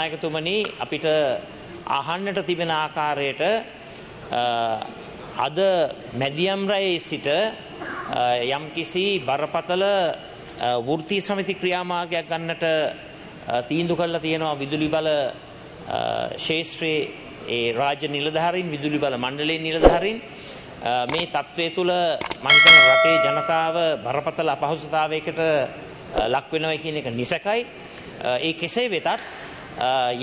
නායකතුමනි අපිට අහන්නට තිබෙන ආකාරයට අද මැදියම් රැයේ සිට යම්කිසි බරපතල වෘත්ති සමිති ක්‍රියාමාර්ගයක් ගන්නට තීන්දුව කරලා තියෙනවා විදුලි බල ශාස්ත්‍රයේ ඒ රාජ්‍ය නිලධාරීන් විදුලි බල මණ්ඩලයේ නිලධාරීන් මේ තත්ත්වය තුළ මම හිතන රටේ ජනතාව බරපතල අපහසුතාවයකට ලක් වෙනවා කියන එක නිසකයි. ඒ කෙසේ වෙතත්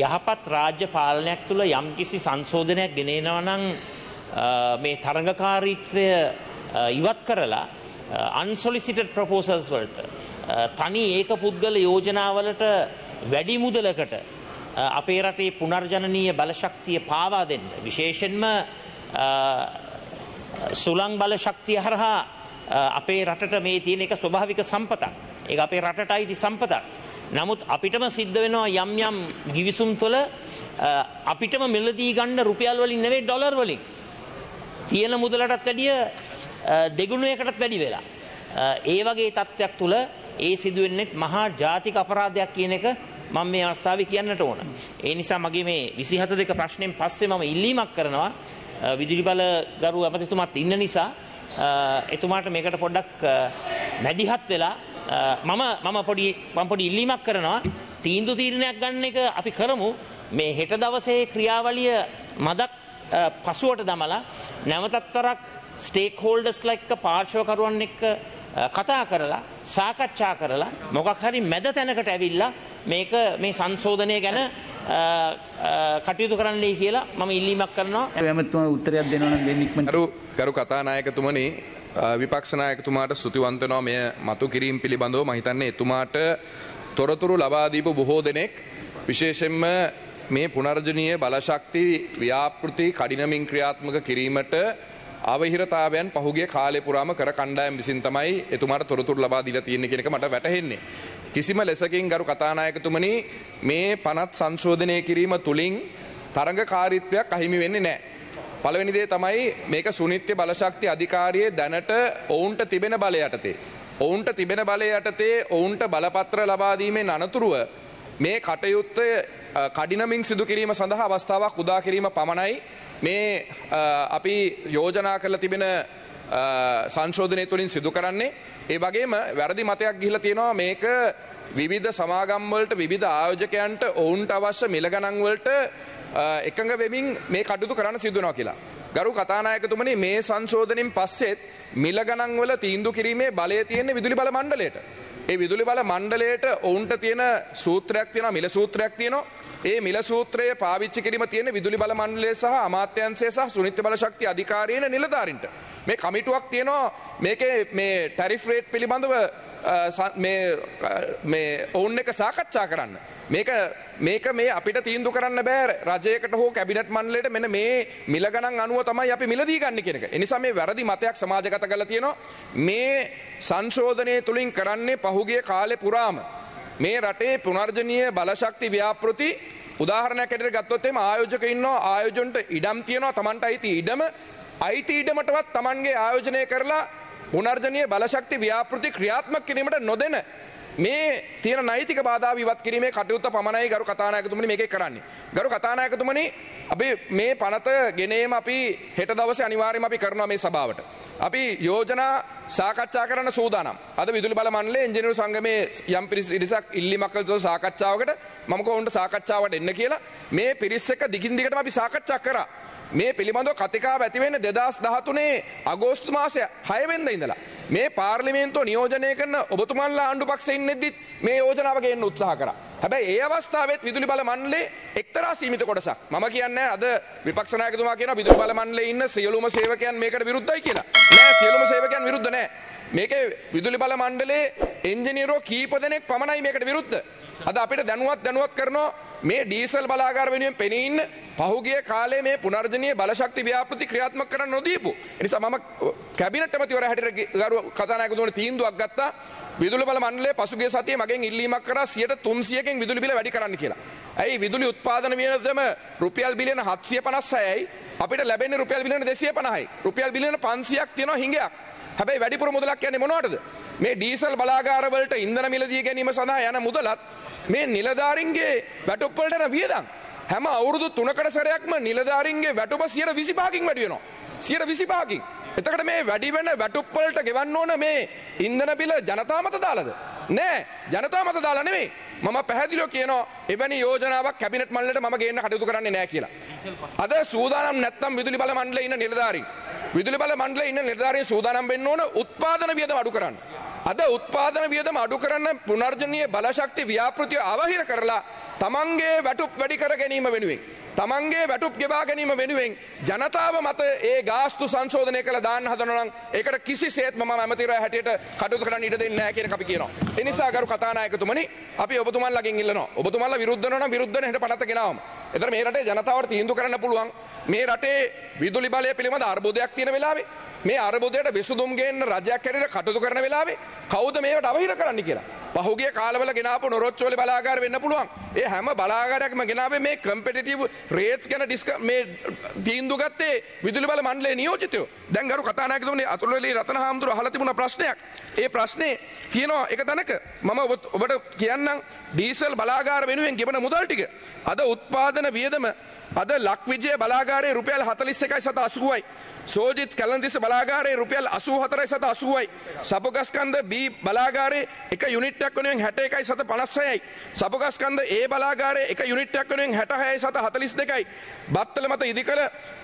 යහපත් රාජ්‍ය පාලනයක් තුළ යම්කිසි සංශෝධනයක් ගෙනෙනවා නම් මේ තරඟකාරීත්වය ඉවත් කරලා unsolicited proposals වලට තනි ඒක පුද්ගල යෝජනාවලට වැඩි මුදලකට අපේ රටේ පුනර්ජනනීය බලශක්තිය පාවා දෙන්න විශේෂයෙන්ම සුළං බලශක්තිය හරහා අපේ රටට මේ තියෙන එක ස්වභාවික සම්පතක්. ඒක අපේ රටටයි ති සම්පතක්. නමුත් අපිටම සිද්ධ වෙනවා යම් යම් ගිවිසුම් තුළ අපිටම මෙලදී ගන්න රුපියල් වලින් නෙවෙයි ඩොලර් වලින් තියෙන මුදලටත් වැඩිය දෙගුණයකටත් වැඩි වෙලා ඒ වගේ තත්ත්වයක් තුළ ඒ සිදුවෙන්නේ මහා ජාතික අපරාධයක් කියන එක මම මේ අවස්ථාවේ කියන්නට ඕන. ඒ නිසා මගේ මේ 27 දෙක ප්‍රශ්නෙන් පස්සේ මම ඉල්ලීමක් කරනවා විදුලි බල ගරු අමාත්‍යතුමාත් ඉන්න නිසා එතුමාට මේකට පොඩ්ඩක් මැදිහත් වෙලා මම පොඩි ඉල්ලීමක් කරනවා තීන්දුව තීරණයක් ගන්න එක අපි කරමු. මේ හෙට දවසේ ක්‍රියාවලිය මදක් පසුවට දමලා නැවතත්තරක් ස්ටේක් හෝල්ඩර්ස්ලා එක්ක පාර්ශවකරුවන් එක්ක කතා කරලා සාකච්ඡා කරලා මොකක් හරි මැද තැනකට ඇවිල්ලා මේක මේ සංශෝධනය ගැන කටයුතු කරන්නයි කියලා මම ඉල්ලීමක් කරනවා. එයාමතුමා උත්තරයක් දෙනවනම් දෙන්න ඉක්මනට. ගරු කතානායකතුමනි විපක්ෂ නායකතුමාට ස්තුතිවන්ත වෙනවා මෙය මතු කිරීම පිළිබඳව. මම හිතන්නේ එතුමාට තොරතුරු ලබා දීපු බොහෝ දෙනෙක් විශේෂයෙන්ම මේ පුනර්ජනීය බලශක්ති ව්‍යාපෘති කඩිනමින් ක්‍රියාත්මක කිරීමට අවහිරතාවයන් පහුගිය කාලේ පුරාම කර කණ්ඩායම් විසින් තමයි එතුමාට තොරතුරු ලබා දීලා තියෙන්නේ කියන එක මට වැටහෙන්නේ. කිසිම ලෙසකින් ගරු කතානායකතුමනි මේ පනත් සංශෝධනය කිරීම තුලින් තරඟකාරීත්වයක් අහිමි වෙන්නේ නැහැ. පළවෙනි දේ තමයි මේක සුනිත්‍ය බලශක්ති අධිකාරියේ දැනට ඔවුන්ට තිබෙන බලය යටතේ ඔවුන්ට බලපත්‍ර ලබා දීමෙන් අනතුරුව මේ කටයුත්ත කඩිනමින් සිදු කිරීම සඳහා අවස්ථාවක් උදා කිරීම පමණයි මේ අපි යෝජනා කරලා තිබෙන සංශෝධනය තුලින් සිදු කරන්නේ. ඒ වගේම වැරදි මතයක් ගිහිලා තියෙනවා මේක විවිධ සමාගම් වලට විවිධ ආයෝජකයන්ට ඔවුන්ට අවශ්‍ය මිල ගණන් වලට එකඟ වෙමින් මේ කටයුතු කරන්න සිදු වෙනවා කියලා. ගරු කතානායකතුමනි මේ සංශෝධනෙන් පස්සෙත් මිල ගණන් වල තීන්දුව කිරීමේ බලය තියෙන විදුලි බල මණ්ඩලයට. ඒ විදුලි බල මණ්ඩලයට ඔවුන්ට තියෙන සූත්‍රයක් තියෙනවා මිල සූත්‍රයක් තියෙනවා. ඒ මිල සූත්‍රය පාවිච්චි කිරීම තියෙන විදුලි බල මණ්ඩලය සහ අමාත්‍යාංශය සහ සුනිත්‍ය බලශක්ති අධිකාරියන නිලධාරීන්ට. මේ කමිටුවක් තියෙනවා මේකේ මේ ටැරිෆ් රේට් පිළිබඳව මේ ඔවුන් එක සාකච්ඡා කරන්න. මේක මේ අපිට තීන්දුව කරන්න බෑ රජයකට හෝ කැබිනට් මණ්ඩලයට මෙන්න මේ මිල ගණන් අනුව තමයි අපි මිලදී ගන්න කියන එක. ඒ නිසා මේ වැරදි මතයක් සමාජගත කරලා තියෙනවා. මේ සංශෝධනයේ තුලින් කරන්නේ පහුගිය කාලේ පුරාම මේ රටේ පුනර්ජනීය බලශක්ති ව්‍යාපෘති උදාහරණයක් ඇරෙට ගත්තොත් එimhe ආයෝජක ඉන්නවා ආයෝජනට ඉඩම් තියෙනවා Tamanට අයිති ඉඩමටවත් Tamanගේ ආයෝජනය කරලා පුනර්ජනීය බලශක්ති ව්‍යාපෘති ක්‍රියාත්මක කිරීමට නොදෙන මේ තියෙන නෛතික බාධා විවත් කිරීමේ කටයුත්ත පමණයි ගරු කතානායකතුමනි මේකේ කරන්නේ. ගරු කතානායකතුමනි අපි මේ පනත ගෙනේම අපි හෙට දවසේ අනිවාර්යයෙන්ම අපි කරනවා මේ සභාවට. අපි යෝජනා සාකච්ඡා කරන්න සූදානම්. අද විදුලි බල මණ්ඩලයේ ඉංජිනේරු සංගමේ යම් පිරිසක් ඉල්ලීමක් කළ තොට සාකච්ඡාවකට මම කොහොමද සාකච්ඡාවට එන්න කියලා මේ පිරිස් එක දිගින් දිගටම අපි සාකච්ඡා කරා. මේ පිළිබඳව කතිකාව ඇති වෙන්නේ 2013 අගෝස්තු මාසය 6 වෙනිදා ඉඳලා. මේ පාර්ලිමේන්තුව නියෝජනය කරන ඔබතුමන්ලා ආණ්ඩු පක්ෂයේ ඉන්නෙද්දිත් මේ යෝජනාව ගේන්න උත්සාහ කරා. හැබැයි ඒ අවස්ථාවේත් විදුලි බල මණ්ඩලයේ එක්තරා සීමිත කොටසක්. මම කියන්නේ අද විපක්ෂ නායකතුමා කියනවා විදුලි බල මණ්ඩලයේ ඉන්න සියලුම සේවකයන් මේකට විරුද්ධයි කියලා. නෑ සියලුම සේවකයන් විරුද්ධ නෑ. මේකේ විදුලි බල මණ්ඩලයේ එන්ජිනීරෝ කීප දෙනෙක් පමණයි මේකට විරුද්ධ. අද අපිට දැනුවත් කරනවා මේ ඩීසල් බලාගාර වෙනුවෙන් පෙනී ඉන්න පහුගිය කාලේ මේ පුනර්ජනීය බලශක්ති ව්‍යාපෘති ක්‍රියාත්මක කරන්න නොදීපු. ඒ නිසා මම කැබිනට් ඇමතිවරයා හැටියට ගරු කතානායකතුමනි තීන්දුවක් ගත්තා. විදුලි බල මණ්ඩලය පසුගිය සතියේ මගෙන් ඉල්ලීමක් කරා 300%කින් විදුලි බිල වැඩි කරන්න කියලා. ඇයි විදුලි උත්පාදන වියදම රුපියල් බිලියන 756යි අපිට ලැබෙන්නේ රුපියල් බිලියන 250යි. රුපියල් බිලියන 500ක් තියෙනවා හිඟයක්. හැබැයි වැඩිපුර මුදලක් යන්නේ මොනවටද? මේ ඩීසල් බලාගාරවලට ඉන්ධන මිලදී ගැනීම සඳහා යන මුදලත් මේ නිලධාරීන්ගේ වැටුප් වලට යන වියදම් හැම අවුරුදු 3කට සැරයක්ම නිලධාරීන්ගේ වැටුප 125කින් වැඩි වෙනවා 125කින්. එතකොට මේ වැඩි වෙන වැටුප් වලට ගෙවන්න ඕන මේ ඉන්ධන බිල ජනතා මත දාලාද? නෑ, ජනතා මත දාලා නෙමෙයි. මම පැහැදිලිව කියනවා එවැනි යෝජනාවක් කැබිනට් මණ්ඩලයට මම ගේන්න කටයුතු කරන්නේ නෑ කියලා. අද සූදානම් නැත්නම් විදුලි බල මණ්ඩලයේ ඉන්න නිලධාරීන් විදුලි බල මණ්ඩලයේ ඉන්න නිලධාරීන් සූදානම් වෙන්න ඕන උත්පාදන වියදම අඩු කරන්න. අද උත්පාදන වියදම අඩු කරන්න පුනර්ජනීය බලශක්ති ව්‍යාපෘතිය අවහිර කරලා තමන්ගේ වැටුප් වැඩි කර ගැනීම වෙනුවෙන් තමන්ගේ වැටුප් ගෙවා ගැනීම වෙනුවෙන් ජනතාව මත ඒ ගාස්තු සංශෝධනය කළ දාන්න හදනවා නම් ඒකට කිසිසේත්ම මම ඇමතිවරයා හැටියට කටයුතු කරන්න ඉඩ දෙන්නේ නැහැ කියන එක අපි කියනවා. ඒ නිසා ගරු කතානායකතුමනි, අපි ඔබතුමන්ලාගෙන් ඉල්ලනවා, ඔබතුමන්ලා විරුද්ධ වෙනවා නම් විරුද්ධ වෙන හැට පනත ගෙනාවම. ඒතර මේ රටේ ජනතාවට තීන්දුව කරන්න පුළුවන්. මේ රටේ විදුලි බලය පිළිබඳ අර්බුදයක් තියෙන වෙලාවේ මේ අරබුදයට විසඳුම් ගේන්න රජයක් හැටියට කටයුතු කරන වෙලාවේ කවුද මේවට අවහිර කරන්න කියලා. පහුගිය කාලවල ගෙනාපු නොරොච්චෝල බලාගාර වෙන්න පුළුවන්. ඒ හැම බලාගාරයක්ම ගෙනාවේ මේ කම්පිටිටිව් රේට්ස් ගැන මේ තීන්දුව ගත්තේ විදුලි බල මණ්ඩලයේ නියෝජිතයෝ. දැන් ගරු කතානායකතුමනි, අතුල්වැලි රතනහාමුදුර අහලා තිබුණා ප්‍රශ්නයක්. ඒ ප්‍රශ්නේ කියනවා එක තැනක මම ඔබට කියන්නම් ඩීසල් බලාගාර වෙනුවෙන් ගෙවන මුදල් ටික. අද උත්පාදන වියදම අද ලක්විජය බලාගාරයේ රුපියල් 41.80යි. සෝජිත් කැලන්තිස්ස බලාගාරයේ රුපියල් 84.80යි. සපුගස්කන්ධ B බලාගාරයේ එක යුනිට්ටක් වෙනුවෙන් 61.56යි. සපුගස්කන්ධ A බලාගාරයේ එක යුනිට්ටක් වෙනුවෙන් 66.42යි. බත්තල මත ඉදිකල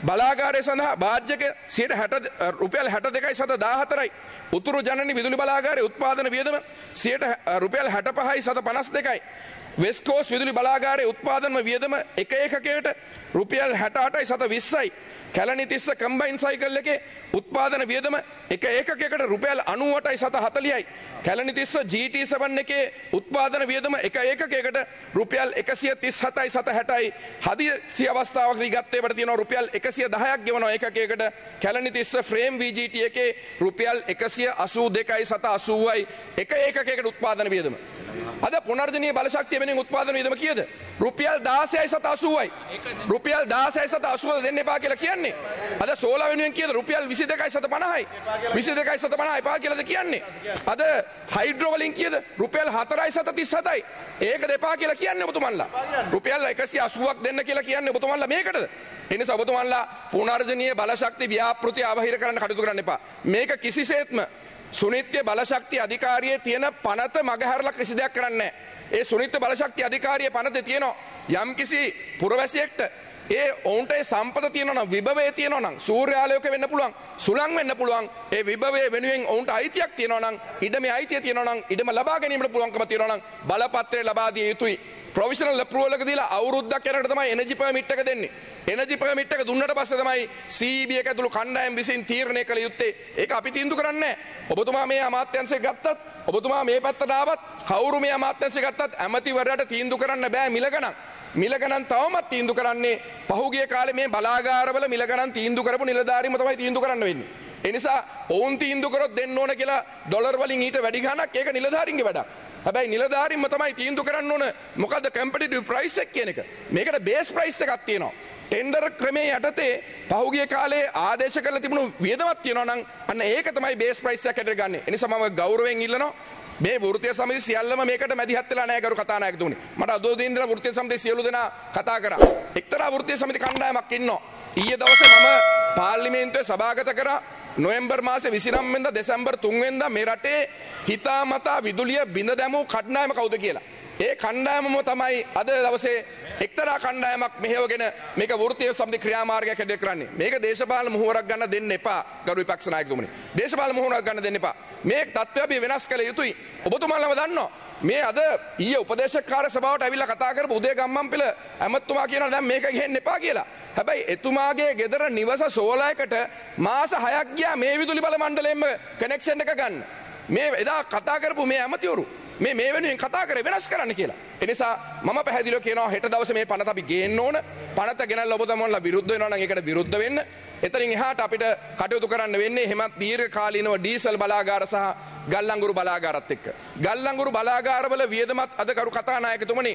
බලාගාරය සඳහා භාජ්‍යක රුපියල් 62.14යි. උතුරු ජනනි විදුලි බලාගාරයේ උත්පාදන වියදම රුපියල් 65.52යි. වෙස්කෝස් විදුලි බලාගාරයේ උත්පාදන වියදම එක ඒකකයට රුපියල් 68.20යි. කැලණිතිස්ස කම්බයින් සයිකල් එකේ උත්පාදන වියදම එක ඒකකයකට රුපියල් 98.40යි. කැලණිතිස්ස GT7 එකේ උත්පාදන වියදම එක ඒකකයකට රුපියල් 137.60යි. හදිසි අවස්ථාවකදී ගත්තේකට තියෙනවා රුපියල් 110ක් ගෙවනවා ඒකකයකට. කැලණිතිස්ස ෆ්‍රේම් VGT එකේ රුපියල් 182.80යි එක ඒකකයකට උත්පාදන වියදම. අද පුනර්ජනීය බලශක්තිය වෙනුවෙන් උත්පාදන වියදම කීයද? රුපියල් 16.80යි. රුපියල් 16.80 දෙන්න එපා කියලා කියන්නේ. අද සෝලා වෙනුවෙන් කීයද? රුපියල් 22.50යි. 22.50 එපා කියලාද කියන්නේ? අද හයිඩ්‍රෝ වලින් කීයද? රුපියල් 4.37යි. ඒක දෙපා කියලා කියන්නේ ඔබතුමන්ලා. රුපියල් 180ක් දෙන්න කියලා කියන්නේ ඔබතුමන්ලා මේකටද? ඒ නිසා ඔබතුමන්ලා පුනර්ජනීය බලශක්ති ව්‍යාපෘති අවහිර කරන්න කටයුතු කරන්න එපා. මේක කිසිසේත්ම සුනිත්‍ය බලශක්ති අධිකාරියේ තියෙන පනත මගහැරලා කිසි දෙයක් කරන්නේ නැහැ. ඒ සුනිත්‍ය බලශක්ති අධිකාරියේ පනතේ තියෙනවා යම්කිසි පුරවැසියෙක්ට ඒ ඔවුන්ට ඒ සම්පත තියෙනවා නම්, විභවය තියෙනවා නම්, සූර්යාලෝක වෙන්න පුළුවන්, සුළං වෙන්න පුළුවන්, ඒ විභවය වෙනුවෙන් ඔවුන්ට අයිතියක් තියෙනවා නම්, ඉඩමේ අයිතිය තියෙනවා නම්, ඉඩම ලබා ගැනීමට පුළුවන්කම තියෙනවා නම් බලපත්‍රය ලබා දිය යුතුයි. ප්‍රොවිෂනල් අප්‍රූවල් එක දීලා අවුරුද්දක් යනකොට තමයි එනර්ජි පර්මිට් එක දෙන්නේ. එනර්ජි පර්මිට් එක දුන්නට පස්සේ තමයි CEB එක ඇතුළු කණ්ඩායම් විසින් තීරණය කළ යුත්තේ. ඒක අපි තීන්දුව කරන්නේ නැහැ. ඔබතුමා මේ අමාත්‍යංශය ගත්තත්, ඔබතුමා මේ පැත්තට ආවත්, කවුරු මේ අමාත්‍යංශය ගත්තත් ඇමතිවරයාට තීන්දුව කරන්න බෑ මිල ගණන්. මිල ගණන් තවමත් තීන්දුව කරන්නේ පහුගිය කාලේ මේ බලාගාරවල මිල ගණන් තීන්දුව කරපු නිලධාරීන්ම තමයි තීන්දුව කරන්න වෙන්නේ. ඒ නිසා ඔවුන් තීන්දුව කරොත් දෙන්න ඕන කියලා ඩොලර් වලින් ඊට වැඩි ගණනක් ඒක නිලධාරීන්ගේ වැඩක්. හැබැයි නිලධාරීන්ම තමයි තීන්දුව කරන්න ඕන මොකද්ද කම්පිටිටිව් ප්‍රයිස් එක කියන එක. මේකට බේස් ප්‍රයිස් එකක් තියෙනවා. ටෙන්ඩර් ක්‍රමයේ යටතේ පහුගිය කාලේ ආදේශ කරලා තිබුණු වියදමක් තියෙනවා නම් අන්න ඒක තමයි බේස් ප්‍රයිස් එකක් හැටියට ගන්න. ඒ නිසා මම ගෞරවයෙන් ඉල්ලනවා මේ වෘත්තීය සමිති සියල්ලම මේකට මැදිහත් වෙලා නැහැ ගරු කතානායකතුමනි. මට අද දින ඉඳලා වෘත්තීය සමිතියේ සියලු දෙනා කතා කරා. එක්තරා වෘත්තීය සමිති කණ්ඩායමක් ඉන්නවා. ඊයේ දවසේ මම පාර්ලිමේන්තුවේ සභාගත කරා. නොවැම්බර් මාසේ 29 වෙනිදා දෙසැම්බර් 3 වෙනිදා මේ රටේ හිතාමතා විදුලිය බිඳ දැමූ කණ්ඩායම කවුද කියලා. ඒ කණ්ඩායමම තමයි අද දවසේ එක්තරා කණ්ඩායමක් මෙහෙවගෙන මේක වෘත්තීය සමිති ක්‍රියාමාර්ගයක් හැටියට කරන්නේ. මේක දේශපාලන මුහුණක් ගන්න දෙන්න එපා ගරු විපක්ෂ නායකතුමනි. දේශපාලන මුහුණක් ගන්න දෙන්න එපා. මේ தත්ත්වය අපි වෙනස් කළ යුතුයි. ඔබතුමාලම දන්නවා. මේ අද ඊයේ උපදේශකාර සභාවට ඇවිල්ලා කතා කරපු උදේ ගම්මන්පිල ඇමතුමා කියනවා දැන් මේක ගෙහෙන්න එපා කියලා. හැබැයි එතුමාගේ ගෙදර නිවස 16කට මාස 6ක් ගියා මේ විදුලි බල මණ්ඩලයෙන්ම කනෙක්ෂන් එක ගන්න. මේ එදා කතා කරපු මේ ඇමතිවරු මේ වෙනුවෙන් කතා කරේ වෙනස් කරන්න කියලා. ඒ නිසා මම පැහැදිලිව කියනවා හෙට දවසේ මේ පනත අපි ගේන්න ඕන. පනත ගෙනල්ලා ඔබතුමන්ලා විරුද්ධ වෙනවා නම් ඒකට විරුද්ධ වෙන්න. එතනින් එහාට අපිට කටයුතු කරන්න වෙන්නේ එහෙමත් දීර්ඝ කාලීනව ඩීසල් බලාගාර සහ ගල්ලංගුරු බලාගාරත් එක්ක. ගල්ලංගුරු බලාගාරවල වියදමත් අද කරු කතානායකතුමනි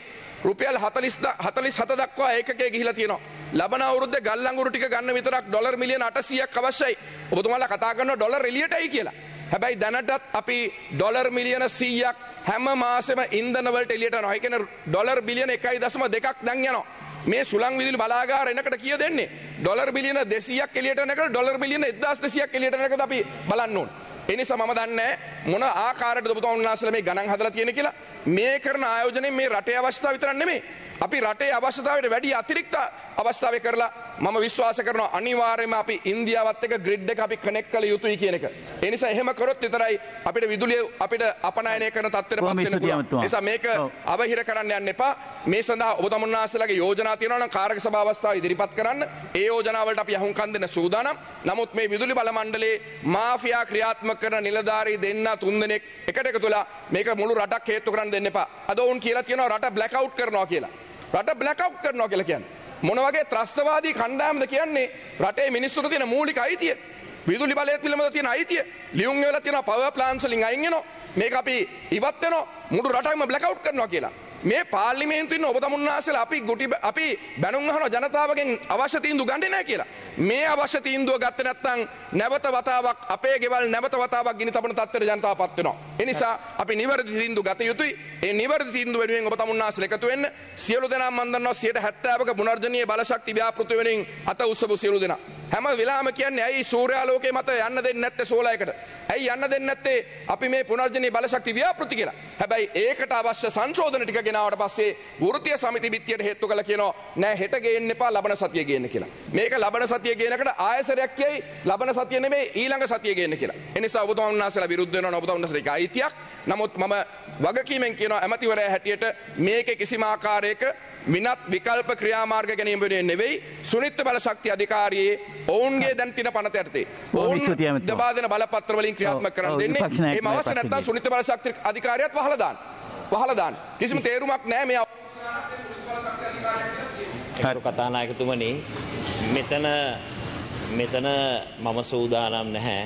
රුපියල් 47 දක්වා ඒකකයේ ගිහිලා තියෙනවා. ලබන අවුරුද්දේ ගල්ලංගුරු ටික ගන්න විතරක් ඩොලර් මිලියන 800ක් අවශ්‍යයි. ඔබතුමාලා කතා කරනවා ඩොලර් එළියටයි කියලා. හැබැයි දැනටත් අපි ඩොලර් මිලියන 100ක් හැම මාසෙම ඉන්ධන වලට එළියට යනවා. ඒ කියන්නේ ඩොලර් බිලියන 1.2ක් දැන් යනවා. මේ සුළං විදුලි බලාගාර එනකට කීය දෙන්නේ? ඩොලර් බිලියන 200ක් එළියට යනකොට ඩොලර් බිලියන 1200ක් එළියට යනකද අපි බලන්න ඕන. ඒ නිසා මම දන්නේ මොන ආකාරයකටද ඔබතුමන් වහන්සේලා මේ ගණන් හදලා තියෙන්නේ කියලා. මේ කරන ආයෝජනයේ මේ රටේ අවශ්‍යතාව විතරක් නෙමෙයි. අපි රටේ අවශ්‍යතාවයට වැඩි අතිරික්ත අවස්ථාවක් කරලා මම විශ්වාස කරනවා අනිවාර්යයෙන්ම අපි ඉන්දියාවත් එක්ක ග්‍රිඩ් එක අපි කනෙක්ට් කළ යුතුයි කියන එක. ඒ නිසා එහෙම කරොත් විතරයි අපිට විදුලිය අපිට අපනයනය කරන තත්ත්වයට පත් වෙන්න පුළුවන්. නිසා මේක අවහිර කරන්න යන්න එපා. මේ සඳහා ඔබතුමන් වහන්සේලාගේ යෝජනා තියෙනවා නම් කාර්යක සභාව අවස්ථාව ඉදිරිපත් කරන්න. ඒ යෝජනාවලට අපි අහුම්කන් දෙන්න සූදානම්. නමුත් මේ විදුලි බල මණ්ඩලයේ මාෆියා ක්‍රියාත්මක කරන නිලධාරී දෙන්නා 3 දෙනෙක් එකට එකතු වෙලා මේක මුළු රටක් හේතු කරන් දෙන්න එපා. අද වුන් කියලා කියනවා රට බ්ලැක් අවුට් කරනවා කියලා. රට බ්ලැක් අවුට් කරනවා කියලා කියන්නේ මොන වගේ ත්‍රස්තවාදී කණ්ඩායමද කියන්නේ? රටේ මිනිස්සුන්ට තියෙන මූලික අයිතිය, විදුලි බලය පිළිබඳව තියෙන අයිතිය, ලියුම් වෙලා තියෙන පවර් ප්ලාන්ට්ස් වලින් අයින් වෙනවා. මේක අපි ඉවත් වෙනවා, මුළු රටම බ්ලැක් අවුට් කරනවා කියලා. මේ පාර්ලිමේන්තුවේ ඉන්න ඔබ තමුන්නාසලා අපි බැනුම් අහනවා ජනතාවගෙන් අවශ්‍ය තීන්දුව ගන්නේ නැහැ කියලා. මේ අවශ්‍ය තීන්දුව ගත්තේ නැත්නම් නැවත වතාවක් අපේ ගෙවල් නැවත වතාවක් ගිනි තබන තත්ත්වයට ජනතාවපත් වෙනවා. ඒ නිසා අපි නිවැරදි තීන්දුව ගත යුතුයි. ඒ නිවැරදි තීන්දුව වෙනුවෙන් ඔබ තමුන්නාසලා එකතු වෙන්න. සියලු දෙනා මම දන්නවා 70%ක පුනර්ජනීය බලශක්ති ව්‍යාපෘති වෙනින් අත උස්සපු සියලු දෙනා. හැම වෙලාවෙම කියන්නේ ඇයි සූර්යාලෝකයේ මත යන්න දෙන්නේ නැත්තේ සෝලායකට? ඇයි යන්න දෙන්නේ නැත්තේ අපි මේ පුනර්ජනීය බලශක්ති ව්‍යාපෘති කියලා? හැබැයි ඒකට අවශ්‍ය සංශෝධන ටික ගෙනාවට පස්සේ වෘත්තීය සමිති පිටියට හේතු කළා කියනවා නෑ හෙට ගේන්න එපා ලබන සතියේ ගේන්න කියලා. මේක ලබන සතියේ ගේනකට ආයසරයක් කියයි ලබන සතිය නෙමෙයි ඊළඟ සතියේ ගේන්න කියලා. ඒ නිසා ඔබ තම උන්නාසලා විරුද්ධ වෙනවා. ඔබ තම උන්නාසලාගේ අයිතියක්. නමුත් මම වගකීමෙන් කියනවා ඇමතිවරයා හැටියට මේකේ කිසිම ආකාරයක විනත් විකල්ප ක්‍රියාමාර්ග ගැනීම වෙන්නේ නෙවෙයි. සුනිත්ත බලශක්ති අධිකාරියේ ඔවුන්ගේ දැන් තින පනත යටතේ ඔවුන් දබා දෙන බලපත්‍ර වලින් ක්‍රියාත්මක කරන්න දෙන්නේ. එහෙම අවශ්‍ය නැත්නම් සුනිත්ත බලශක්ති අධිකාරියත් වහලා දාන්න. වහලා දාන්න. කිසිම තේරුමක් නැහැ මේ කතානායකතුමනි. මෙතන මම සූදානම් නැහැ.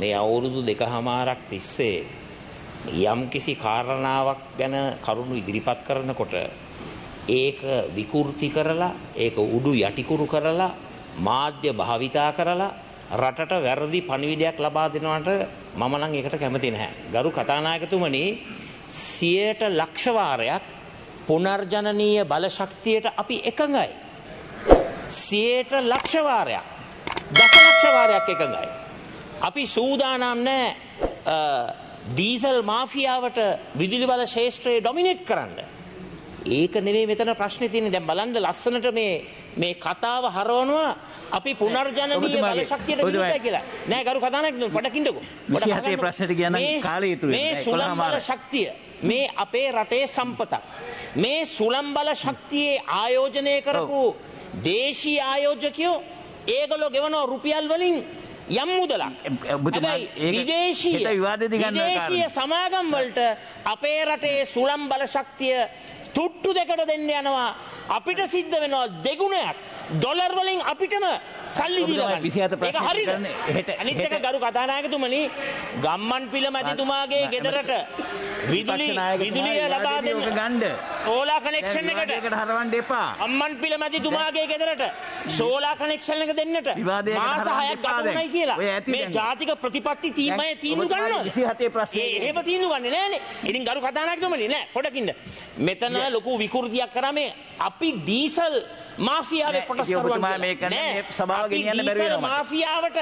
මේ අවුරුදු 2.5ක් තිස්සේ යම්කිසි කාරණාවක් ගැන කරුණු ඉදිරිපත් කරනකොට ඒක විකෘති කරලා ඒක උඩු යටිකුරු කරලා මාධ්‍ය භාවිතා කරලා රටට වැරදි පණිවිඩයක් ලබා දෙනවට මම නම් ඒකට කැමති නැහැ. ගරු කතානායකතුමනි 100 ලක්ෂ වාරයක් පුනර්ජනනීය බලශක්තියට අපි එකඟයි. 100 ලක්ෂ වාරයක් 10 ලක්ෂ වාරයක් එකඟයි. අපි සූදානම් නැහැ ඩීසල් මාෆියාවට විදුලි බල ශේෂ්ත්‍රය ඩොමිනේට් කරන්න. ඒක නෙමෙයි මෙතන ප්‍රශ්නේ තියෙන්නේ. දැන් බලන්න ලස්සනට මේ කතාව හරවනවා අපි පුනර්ජනනීය බලශක්තියට විරුද්ධයි කියලා. නෑ ගරු කතානායකතුමනි පොඩකින්දකෝ. 27 ප්‍රශ්නෙට ගියා නම් කාලය ඉතුරු වෙන්නේ. මේ සුළං බල ශක්තිය මේ අපේ රටේ සම්පතක්. මේ සුළං බල ශක්තියේ ආයෝජනය කරපු දේශීය ආයෝජකයෝ ඒගොල්ලෝ ගෙවන රුපියල් වලින් යම් මුදලක්. හැබැයි විදේශීය සමාගම් වලට අපේ රටේ සුළං බල ශක්තිය තුට්ටු දෙකට දෙන්න යනවා. අපිට සිද්ධ වෙනවා දෙගුණයක් ඩොලර් වලින් අපිටම සල්ලි දීලා ගන්න. ඒක හරියද? අනිත් එක ගරු කතානායකතුමනි ගම්මන්පිල මැතිතුමාගේ ගෙදරට විදුලිය ලබා දෙන්න ගන්න. සෝලාර් කනෙක්ෂන් එකට හරවන්න එපා. ගම්මන්පිල මැතිතුමාගේ ගෙදරට සෝලාර් කනෙක්ෂන් එක දෙන්නට මාස 6ක් ගත වුණයි කියලා. මේ ජාතික ප්‍රතිපත්ති තීමේ තීන්දුව ගන්නවා. 27 ප්‍රශ්නේ. එහෙම තීන්දුව ගන්නේ නෑනේ. ඉතින් ගරු කතානායකතුමනි නෑ පොඩකින්ද. මෙතන ලොකු විකෘතියක් කරා මේ අපි ඩීසල් මාෆියාවේ කොටස් කරනවා මේක නේ සභාව ගෙනියන්න බැරි වෙනවා. මාෆියාවට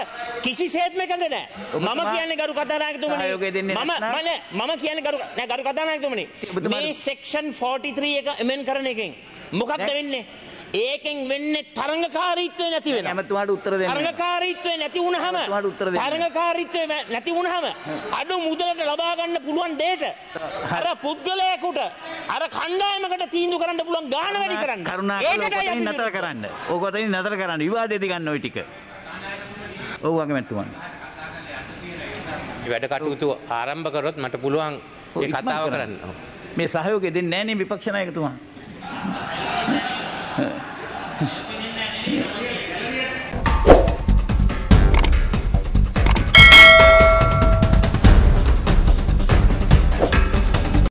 කිසිසේත්ම එකඟ නැහැ. මම කියන්නේ ගරු කතානායකතුමනි මම කියන්නේ ගරු කතානායකතුමනි මේ සෙක්ෂන් 43 එක amend කරන එකෙන් මොකක්ද වෙන්නේ? ඒකෙන් වෙන්නේ තරංගකාරීත්වය නැති වෙනවා. එමෙතුමාට උත්තර දෙන්න. තරංගකාරීත්වය නැති වුණාම තරංගකාරීත්වය නැති වුණාම අඩු මුදලට ලබා ගන්න පුළුවන් දෙයට අර පුද්ගලයාට අර කණ්ඩායමකට තීන්දුව කරන්න පුළුවන් ගාණ වැඩි කරන්න. ඒකටයි අපි නතර කරන්න. ඕකවලින් නතර කරන්න. විවාදෙදි ගන්න ওই ටික. ඔව් අගමැතිතුමනි. මේ වැඩ කටයුතු ආරම්භ කරොත් මට පුළුවන් මේ කතාව කරන්න. මේ සහයෝගය දෙන්නේ නැහැ නේ විපක්ෂ නායකතුමා.